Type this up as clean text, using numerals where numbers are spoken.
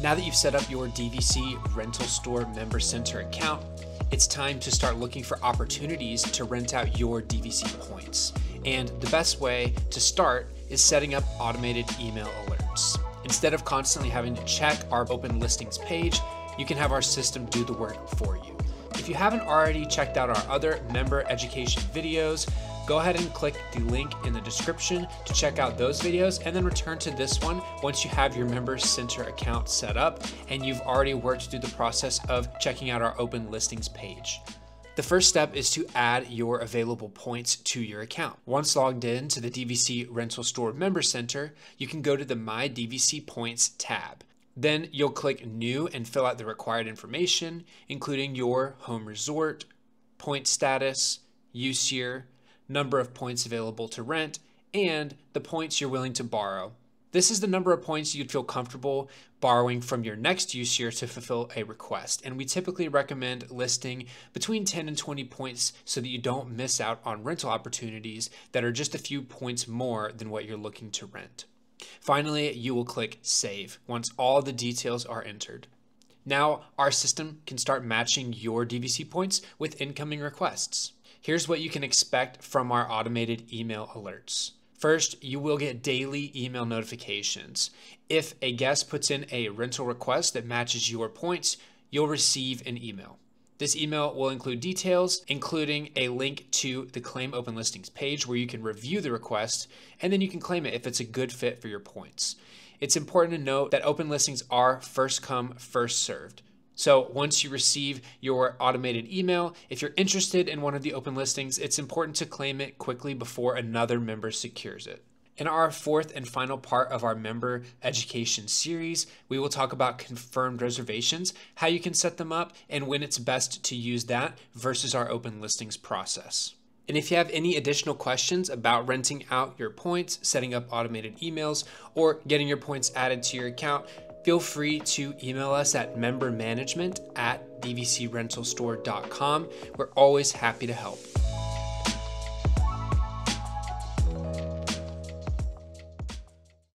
Now that you've set up your DVC Rental Store Member Center account, it's time to start looking for opportunities to rent out your DVC points. And the best way to start is setting up automated email alerts. Instead of constantly having to check our open listings page, you can have our system do the work for you. If you haven't already checked out our other member education videos, go ahead and click the link in the description to check out those videos, and then return to this one once you have your Member Center account set up and you've already worked through the process of checking out our open listings page. The first step is to add your available points to your account. Once logged in to the DVC Rental Store Member Center, you can go to the My DVC Points tab. Then you'll click New and fill out the required information, including your home resort, point status, use year, number of points available to rent, and the points you're willing to borrow. This is the number of points you'd feel comfortable borrowing from your next use year to fulfill a request. And we typically recommend listing between 10 and 20 points so that you don't miss out on rental opportunities that are just a few points more than what you're looking to rent. Finally, you will click Save once all the details are entered. Now, our system can start matching your DVC points with incoming requests. Here's what you can expect from our automated email alerts. First, you will get daily email notifications. If a guest puts in a rental request that matches your points, you'll receive an email. This email will include details, including a link to the Claim Open Listings page where you can review the request, and then you can claim it if it's a good fit for your points. It's important to note that open listings are first come, first served. So once you receive your automated email, if you're interested in one of the open listings, it's important to claim it quickly before another member secures it. In our fourth and final part of our member education series, we will talk about confirmed reservations, how you can set them up, and when it's best to use that versus our open listings process. And if you have any additional questions about renting out your points, setting up automated emails, or getting your points added to your account, feel free to email us at membermanagement@dvcrentalstore.com. We're always happy to help.